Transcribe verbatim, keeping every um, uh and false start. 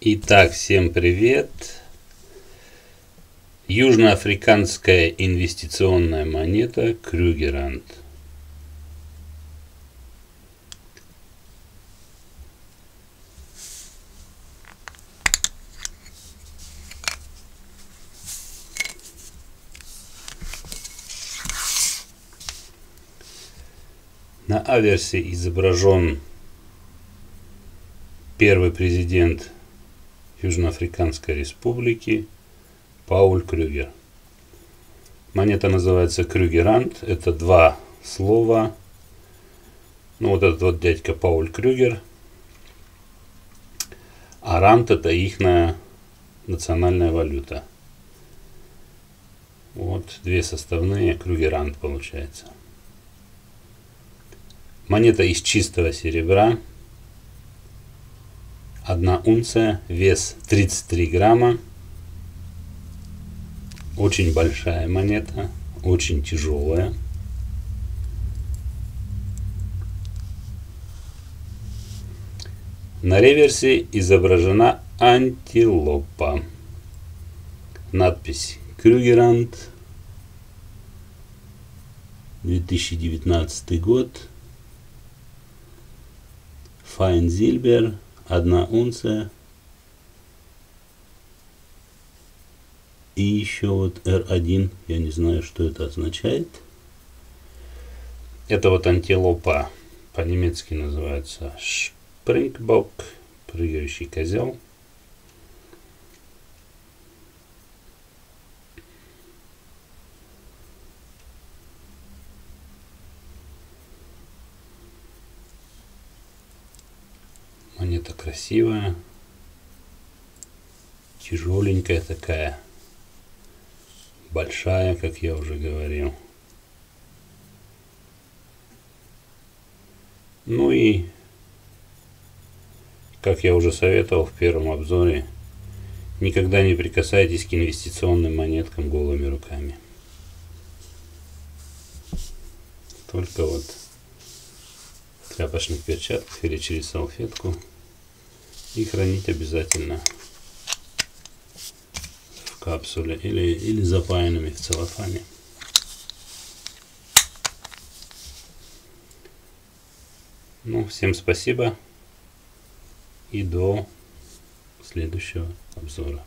Итак, всем привет. Южноафриканская инвестиционная монета Крюгерранд. На аверсе изображен первый президент Южноафриканской Республики Пауль Крюгер. Монета называется Крюгерранд. Это два слова. Ну вот этот вот дядька Пауль Крюгер. А ранд — это их национальная валюта. Вот две составные Крюгерранд получается. Монета из чистого серебра. Одна унция, вес тридцать три грамма. Очень большая монета, очень тяжелая. На реверсе изображена антилопа. Надпись Крюгерранд. две тысячи девятнадцатый год. Файн Зильбер. Одна унция. И еще вот эр один. Я не знаю, что это означает. Это вот антилопа. По-немецки называется Шпрингбок. Прыгающий козел. Монета красивая, тяжеленькая такая, большая, как я уже говорил. Ну и, как я уже советовал в первом обзоре, никогда не прикасайтесь к инвестиционным монеткам голыми руками. Только вот в тряпочных перчатках или через салфетку. И хранить обязательно в капсуле или, или запаянными в целлофане. Ну, всем спасибо и до следующего обзора.